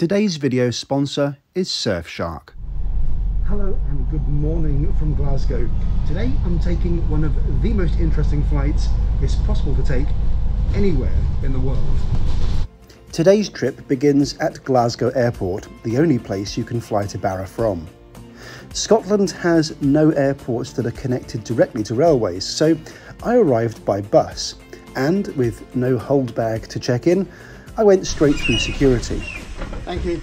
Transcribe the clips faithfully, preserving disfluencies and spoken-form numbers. Today's video sponsor is Surfshark. Hello and good morning from Glasgow. Today I'm taking one of the most interesting flights it's possible to take anywhere in the world. Today's trip begins at Glasgow Airport, the only place you can fly to Barra from. Scotland has no airports that are connected directly to railways, so I arrived by bus, and with no hold bag to check in, I went straight through security. Thank you.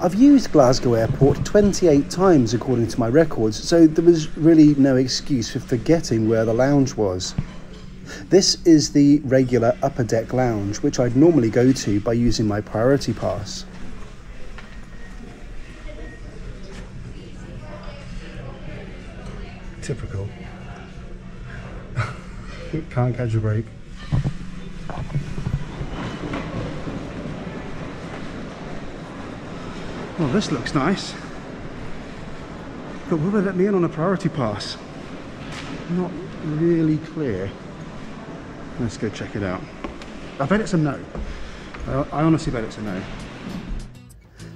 I've used Glasgow Airport twenty-eight times according to my records, so there was really no excuse for forgetting where the lounge was. This is the regular Upper Deck Lounge, which I'd normally go to by using my priority pass. Typical. Can't catch a break. Well, this looks nice, but will they let me in on a priority pass? Not really clear. Let's go check it out. I bet it's a no. I, I honestly bet it's a no.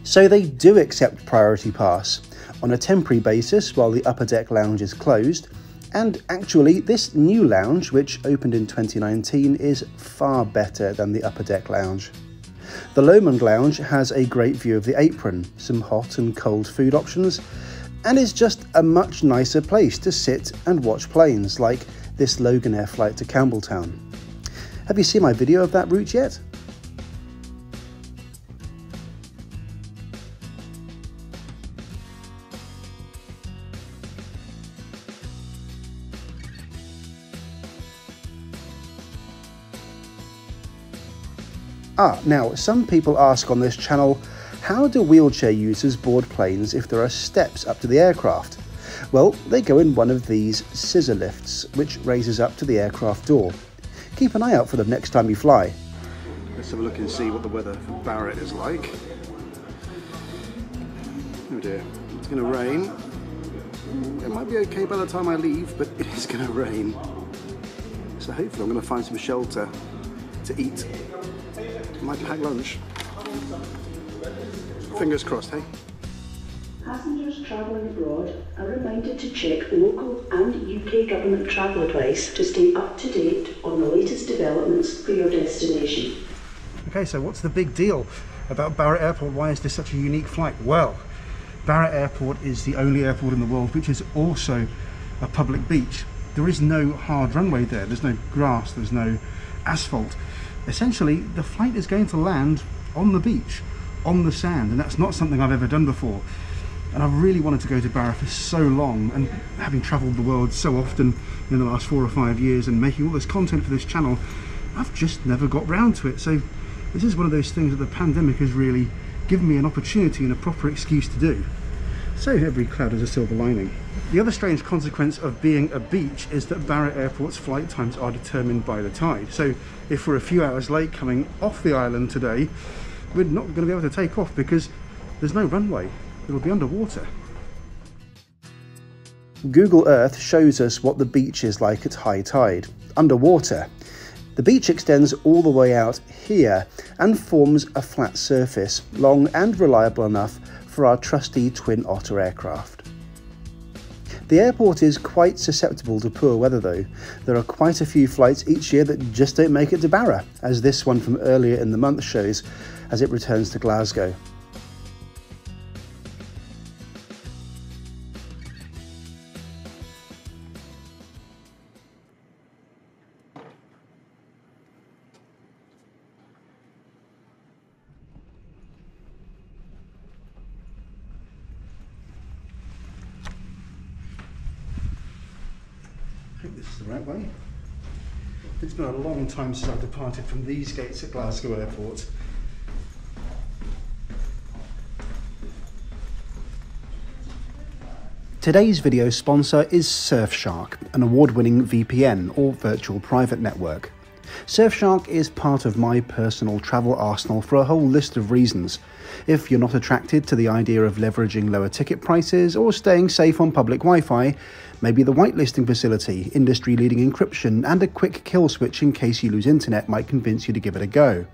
So they do accept priority pass on a temporary basis while the Upper Deck Lounge is closed. And actually, this new lounge, which opened in twenty nineteen, is far better than the Upper Deck Lounge. The Lomond Lounge has a great view of the apron, some hot and cold food options, and is just a much nicer place to sit and watch planes, like this Loganair flight to Campbelltown. Have you seen my video of that route yet? Ah, now, some people ask on this channel, how do wheelchair users board planes if there are steps up to the aircraft? Well, they go in one of these scissor lifts, which raises up to the aircraft door. Keep an eye out for them next time you fly. Let's have a look and see what the weather for Barra is like. Oh dear, it's going to rain. It might be okay by the time I leave, but it is going to rain. So hopefully I'm going to find some shelter to eat. My packed lunch. Fingers crossed, hey? Passengers travelling abroad are reminded to check local and U K government travel advice to stay up to date on the latest developments for your destination. Okay, so what's the big deal about Barra Airport? Why is this such a unique flight? Well, Barra Airport is the only airport in the world which is also a public beach. There is no hard runway there, there's no grass, there's no asphalt. Essentially, the flight is going to land on the beach, on the sand, and that's not something I've ever done before. And I've really wanted to go to Barra for so long, and having travelled the world so often in the last four or five years and making all this content for this channel, I've just never got round to it. So this is one of those things that the pandemic has really given me an opportunity and a proper excuse to do. So every cloud has a silver lining. The other strange consequence of being a beach is that Barra Airport's flight times are determined by the tide. So if we're a few hours late coming off the island today, we're not going to be able to take off because there's no runway. It'll be underwater. Google Earth shows us what the beach is like at high tide, underwater. The beach extends all the way out here and forms a flat surface, long and reliable enough for our trusty Twin Otter aircraft. The airport is quite susceptible to poor weather though. There are quite a few flights each year that just don't make it to Barra, as this one from earlier in the month shows as it returns to Glasgow. Right way. It's been a long time since I've departed from these gates at Glasgow Airport. Today's video sponsor is Surfshark, an award-winning V P N or virtual private network. Surfshark is part of my personal travel arsenal for a whole list of reasons. If you're not attracted to the idea of leveraging lower ticket prices or staying safe on public Wi-Fi, maybe the whitelisting facility, industry-leading encryption, and a quick kill switch in case you lose internet might convince you to give it a go.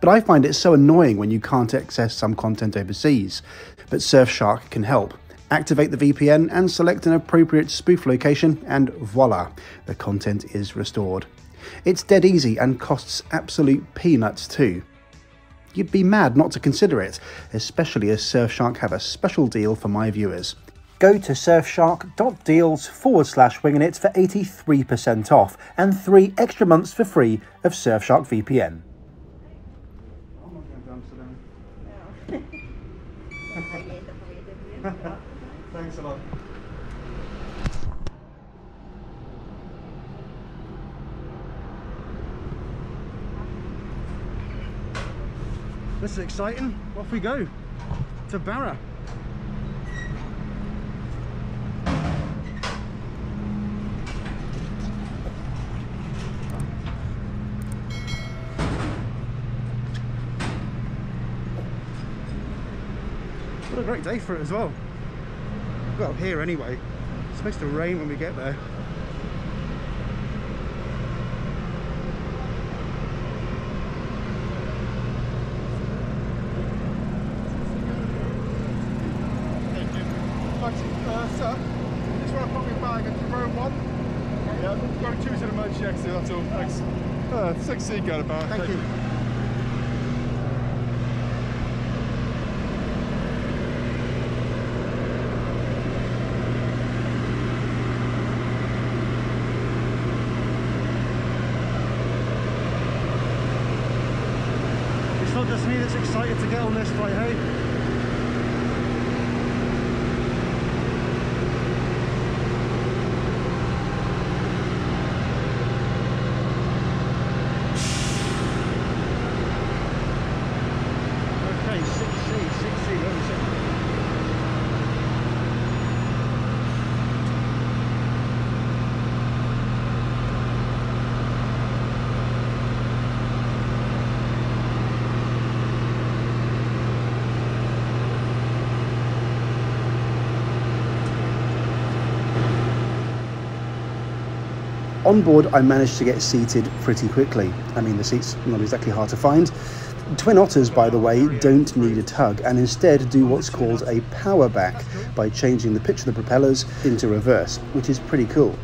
But I find it so annoying when you can't access some content overseas. But Surfshark can help. Activate the V P N and select an appropriate spoof location, and voila, the content is restored. It's dead easy and costs absolute peanuts too. You'd be mad not to consider it, especially as Surfshark have a special deal for my viewers. Go to surfshark.deals forward slash wingingit for eighty-three percent off and three extra months for free of Surfshark V P N. I'm not going to Amsterdam. No. Thanks a lot. This is exciting. Off we go to Barra. What a great day for it as well. Well, here anyway. It's supposed to rain when we get there. See you got about. Thank, Thank you. you. It's not just me that's excited to get on this flight, hey? On board, I managed to get seated pretty quickly. I mean, the seat's not exactly hard to find. Twin Otters, by the way, don't need a tug and instead do what's called a power back by changing the pitch of the propellers into reverse, which is pretty cool.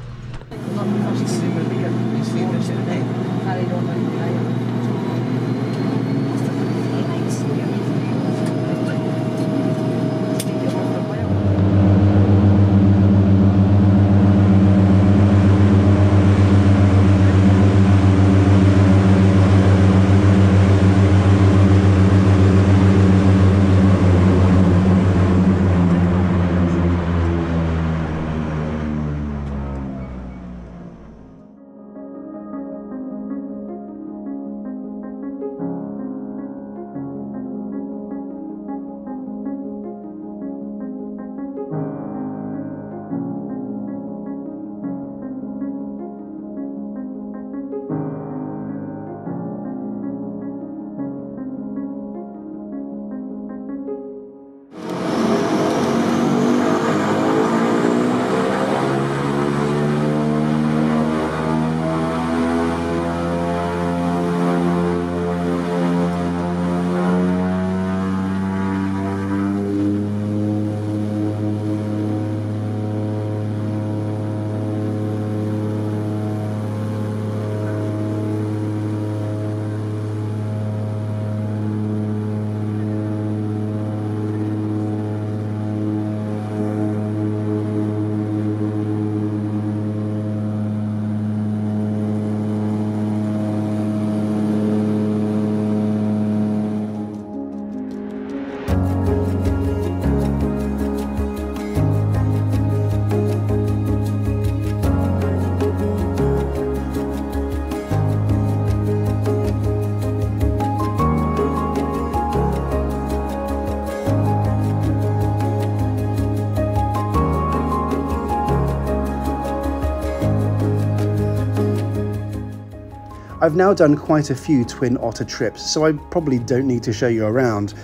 I've now done quite a few Twin Otter trips, so I probably don't need to show you around.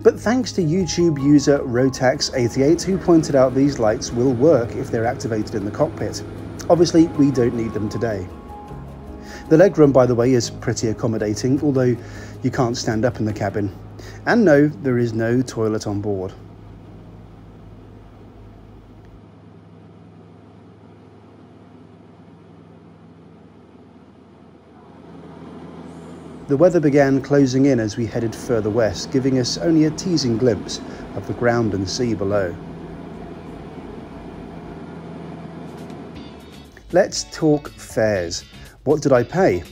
But thanks to YouTube user Rotax eighty-eight, who pointed out these lights will work if they're activated in the cockpit. Obviously, we don't need them today. The legroom, by the way, is pretty accommodating, although you can't stand up in the cabin. And no, there is no toilet on board. The weather began closing in as we headed further west, giving us only a teasing glimpse of the ground and sea below. Let's talk fares. What did I pay?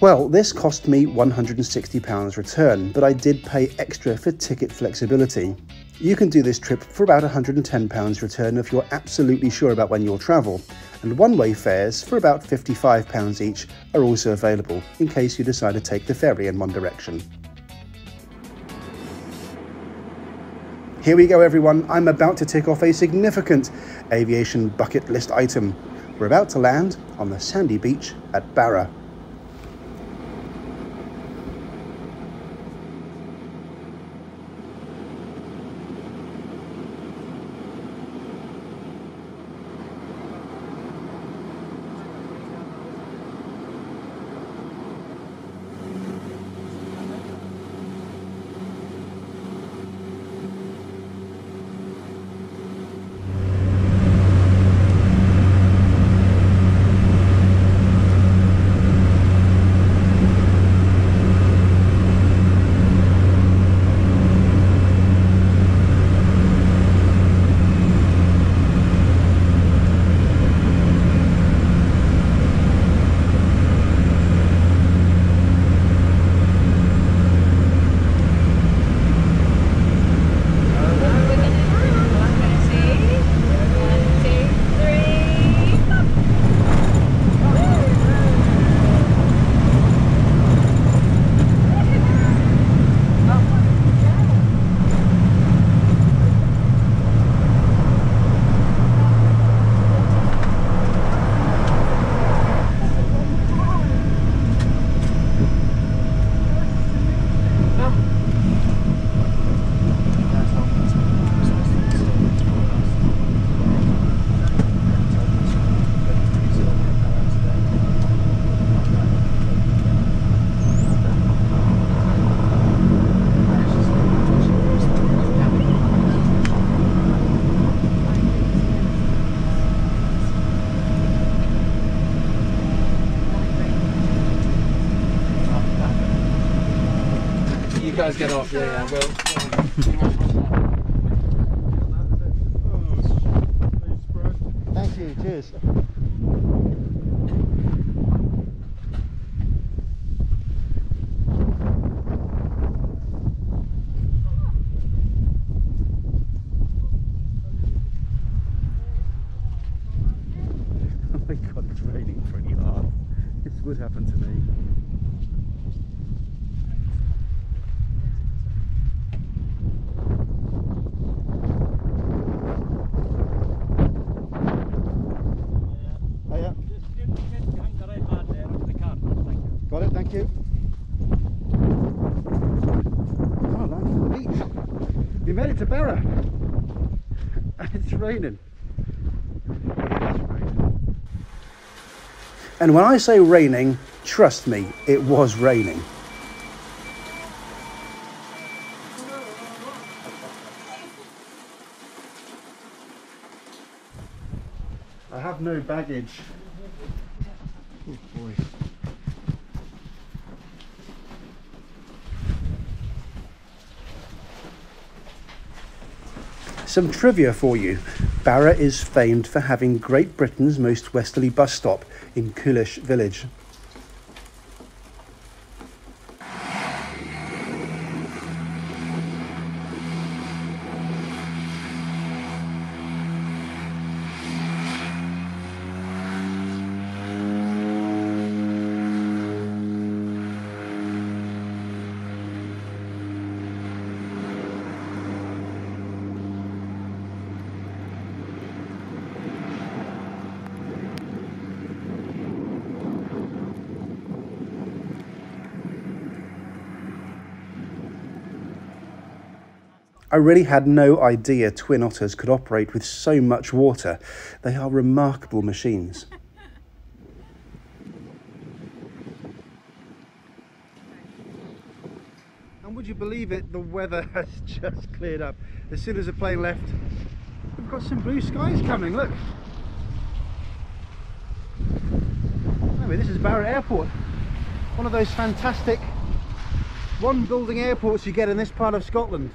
Well, this cost me one hundred and sixty pounds return, but I did pay extra for ticket flexibility. You can do this trip for about one hundred and ten pounds return if you're absolutely sure about when you'll travel, and one-way fares for about fifty-five pounds each are also available in case you decide to take the ferry in one direction. Here we go, everyone. I'm about to tick off a significant aviation bucket list item. We're about to land on the sandy beach at Barra. You guys get off, yeah, yeah, well, yeah. Thank you, cheers. Oh my God, it's raining pretty hard. This would happen to me. Barra, it's raining. And when I say raining, trust me, it was raining. I have no baggage. Oh boy. Some trivia for you. Barra is famed for having Great Britain's most westerly bus stop in Coolish Village. I really had no idea Twin Otters could operate with so much water. They are remarkable machines. And would you believe it, the weather has just cleared up. As soon as the plane left, we've got some blue skies coming, look. Anyway, this is Barra Airport, one of those fantastic one building airports you get in this part of Scotland.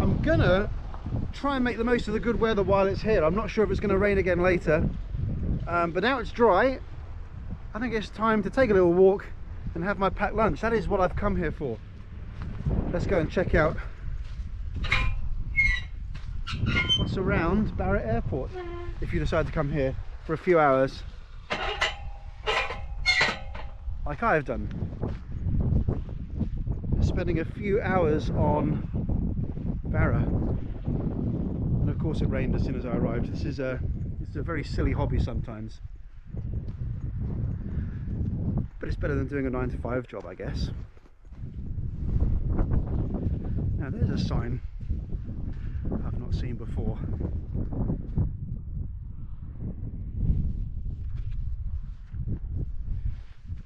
I'm gonna try and make the most of the good weather while it's here. I'm not sure if it's gonna rain again later, um, but now it's dry, I think it's time to take a little walk and have my packed lunch. That is what I've come here for. Let's go and check out what's around Barra Airport if you decide to come here for a few hours like I've done. Spending a few hours on Barra, and of course it rained as soon as I arrived. This is a, it's a very silly hobby sometimes, but it's better than doing a nine to five job, I guess. Now there's a sign I've not seen before.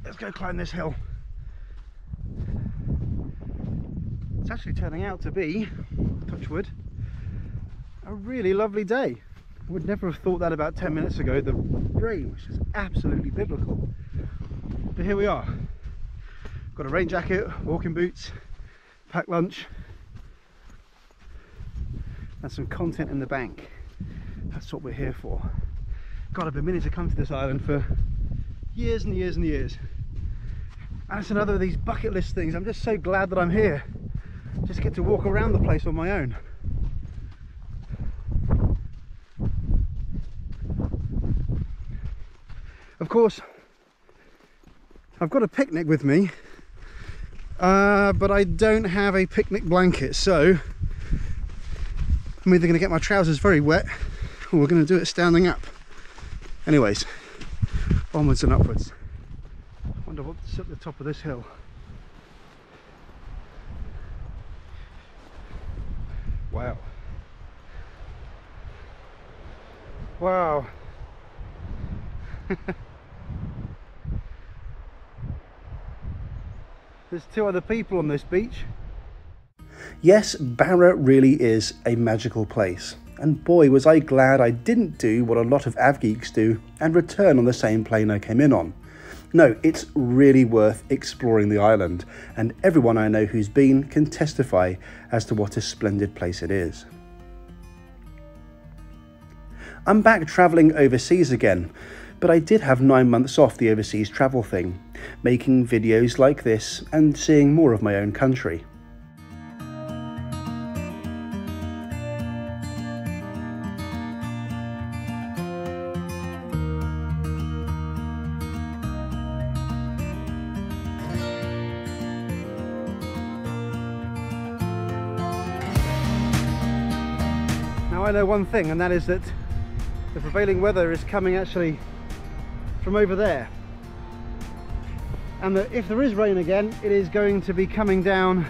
Let's go climb this hill. It's actually turning out to be, touch wood, a really lovely day. I would never have thought that about ten minutes ago. The rain, which is absolutely biblical. But here we are. Got a rain jacket, walking boots, packed lunch, and some content in the bank. That's what we're here for. God, I've been meaning to come to this island for years and years and years. And it's another of these bucket list things. I'm just so glad that I'm here. Just get to walk around the place on my own. Of course, I've got a picnic with me, uh, but I don't have a picnic blanket, so I'm either going to get my trousers very wet or we're going to do it standing up. Anyways, onwards and upwards. I wonder what's at the top of this hill. Wow. Wow. There's two other people on this beach. Yes, Barra really is a magical place. And boy, was I glad I didn't do what a lot of av geeks do and return on the same plane I came in on. No, it's really worth exploring the island, and everyone I know who's been can testify as to what a splendid place it is. I'm back travelling overseas again, but I did have nine months off the overseas travel thing, making videos like this and seeing more of my own country. I know one thing, and that is that the prevailing weather is coming actually from over there, and that if there is rain again, it is going to be coming down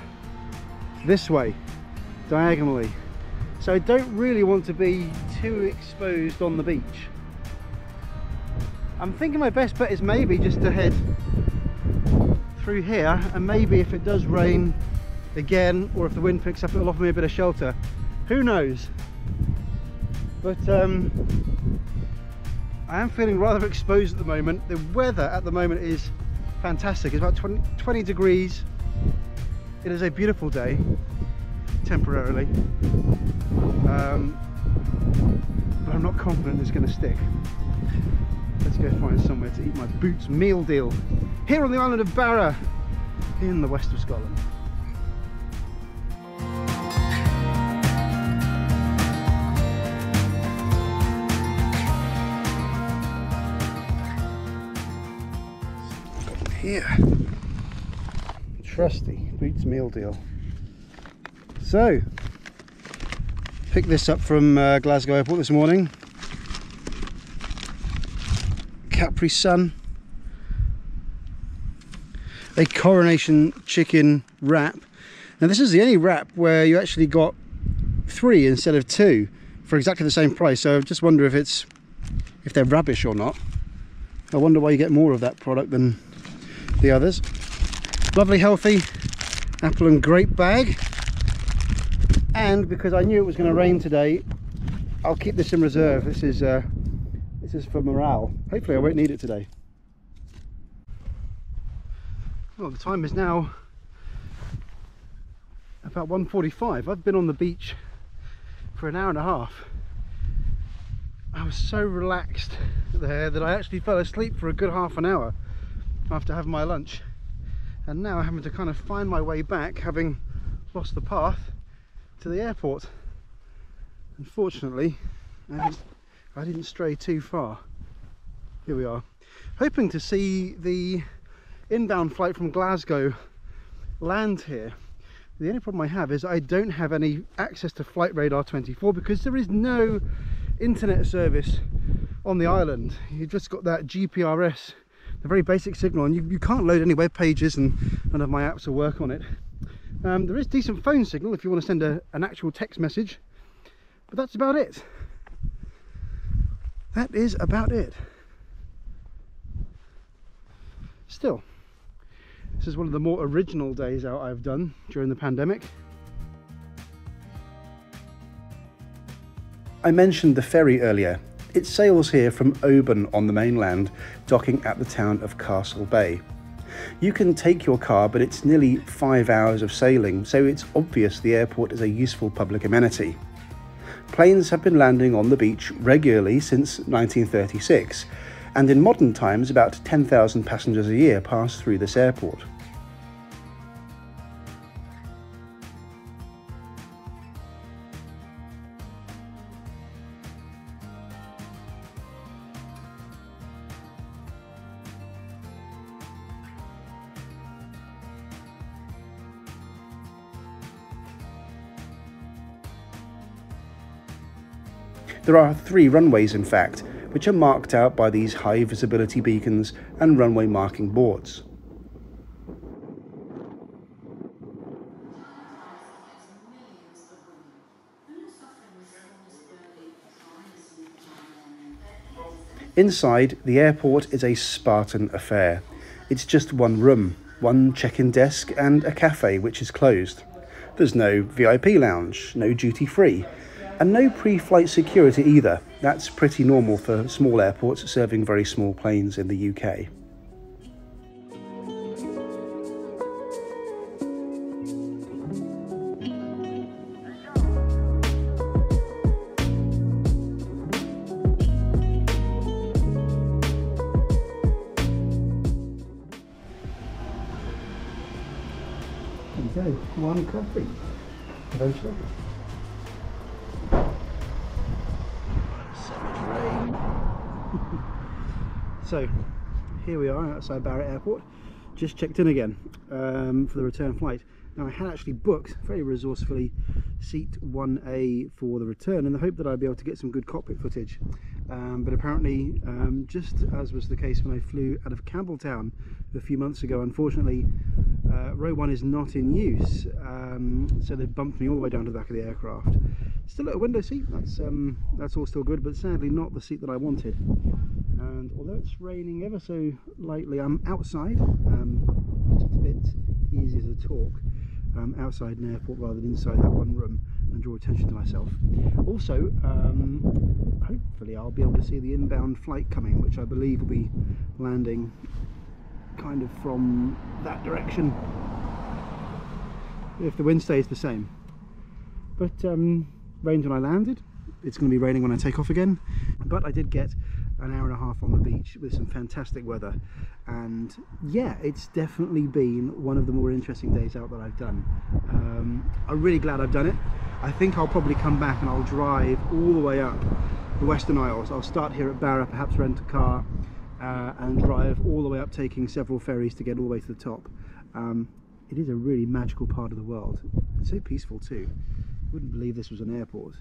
this way diagonally, so I don't really want to be too exposed on the beach. I'm thinking my best bet is maybe just to head through here, and maybe if it does rain again or if the wind picks up, it'll offer me a bit of shelter, who knows. But um, I am feeling rather exposed at the moment. The weather at the moment is fantastic. It's about twenty degrees. It is a beautiful day, temporarily. Um, but I'm not confident it's going to stick. Let's go find somewhere to eat my Boots meal deal here on the island of Barra in the west of Scotland. Here, trusty Boots meal deal. So, picked this up from uh, Glasgow Airport this morning. Capri Sun, a coronation chicken wrap. Now this is the only wrap where you actually got three instead of two for exactly the same price, so I just wonder if it's if they're rubbish or not. I wonder why you get more of that product than the others. Lovely healthy apple and grape bag, and because I knew it was going to rain today, I'll keep this in reserve. This is uh, this is for morale. Hopefully I won't need it today. Well, the time is now about one forty-five. I've been on the beach for an hour and a half. I was so relaxed there that I actually fell asleep for a good half an hour after having my lunch, and now I'm having to kind of find my way back, having lost the path to the airport. Unfortunately I didn't, I didn't stray too far. Here we are, hoping to see the inbound flight from Glasgow land here. The only problem I have is I don't have any access to Flight Radar twenty-four because there is no internet service on the island. You've just got that G P R S, the very basic signal, and you, you can't load any web pages, and none of my apps will work on it. Um, there is decent phone signal if you want to send a, an actual text message, but that's about it. That is about it. Still, this is one of the more original days out I've done during the pandemic. I mentioned the ferry earlier. It sails here from Oban on the mainland, docking at the town of Castle Bay. You can take your car, but it's nearly five hours of sailing, so it's obvious the airport is a useful public amenity. Planes have been landing on the beach regularly since nineteen thirty-six, and in modern times about ten thousand passengers a year pass through this airport. There are three runways, in fact, which are marked out by these high visibility beacons and runway marking boards. Inside, the airport is a Spartan affair. It's just one room, one check-in desk and a cafe which is closed. There's no V I P lounge, no duty-free, and no pre-flight security either. That's pretty normal for small airports serving very small planes in the U K. There you go, one coffee, eventually. So here we are outside Barra Airport, just checked in again um, for the return flight. Now I had actually booked, very resourcefully, seat one A for the return in the hope that I'd be able to get some good cockpit footage. Um, but apparently, um, just as was the case when I flew out of Campbelltown a few months ago, unfortunately uh, row one is not in use, um, so they bumped me all the way down to the back of the aircraft. Still at a window seat, that's, um, that's all still good, but sadly not the seat that I wanted. And although it's raining ever so lightly, I'm outside, um, it's just a bit easier to talk um, outside an airport rather than inside that one room and draw attention to myself. Also, um, hopefully I'll be able to see the inbound flight coming, which I believe will be landing kind of from that direction, if the wind stays the same. But um, rained when I landed, it's going to be raining when I take off again, but I did get an hour and a half on the beach with some fantastic weather, and yeah, it's definitely been one of the more interesting days out that I've done. um, I'm really glad I've done it. I think I'll probably come back and I'll drive all the way up the Western Isles. I'll start here at Barra, perhaps rent a car uh, and drive all the way up, taking several ferries to get all the way to the top. Um, it is a really magical part of the world. It's so peaceful too. Wouldn't believe this was an airport.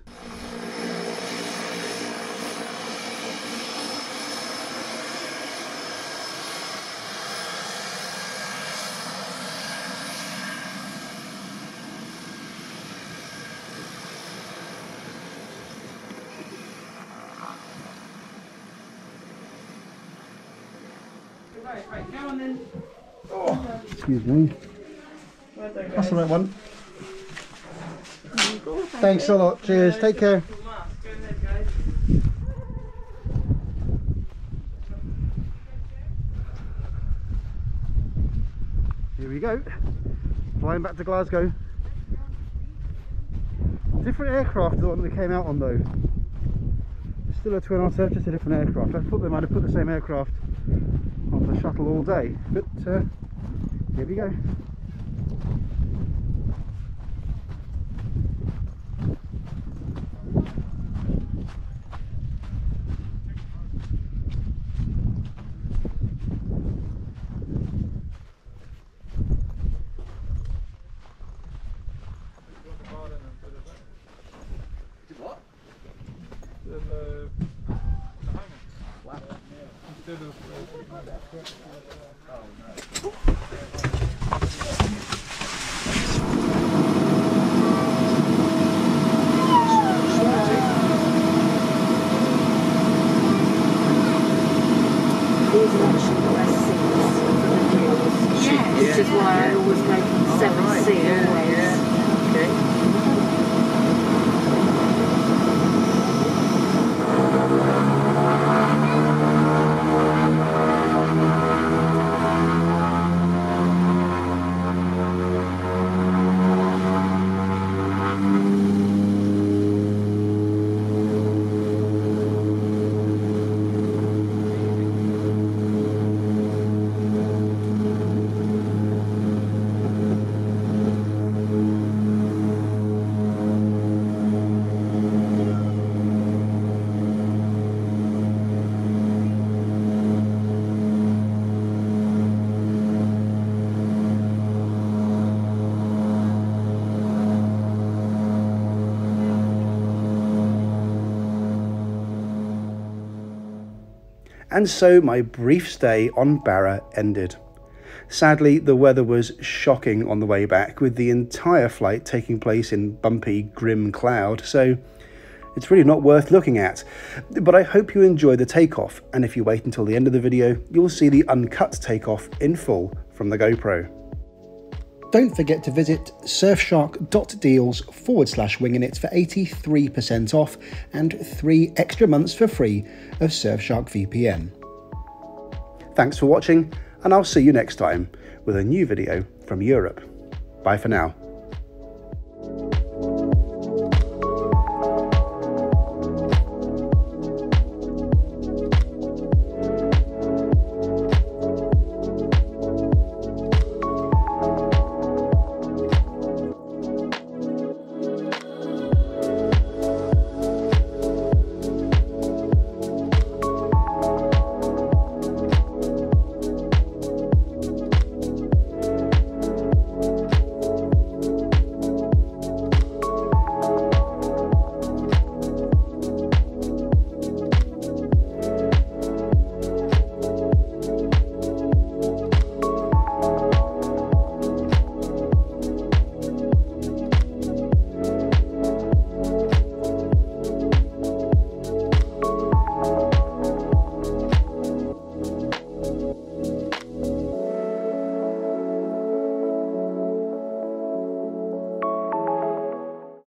Right, right, now and then. Oh, excuse me. Right there, that's the right one. Go, thank Thanks you. a lot. Cheers. Yeah, take care. Here we go. Flying back to Glasgow. Different aircraft than the one we came out on though. Still a Twin Otter, just a different aircraft. I thought they might have put the same aircraft on the shuttle all day, but uh, here we go. And so my brief stay on Barra ended. Sadly, the weather was shocking on the way back, with the entire flight taking place in bumpy, grim cloud, so it's really not worth looking at. But I hope you enjoy the takeoff, and if you wait until the end of the video, you'll see the uncut takeoff in full from the GoPro. Don't forget to visit surfshark.deals forward slash wingingit for eighty-three percent off and three extra months for free of Surfshark V P N. Thanks for watching, and I'll see you next time with a new video from Europe. Bye for now.